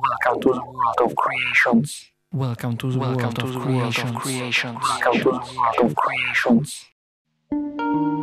Welcome to the world of creations. Welcome to the world of creations. Welcome to the world of creations. Creation.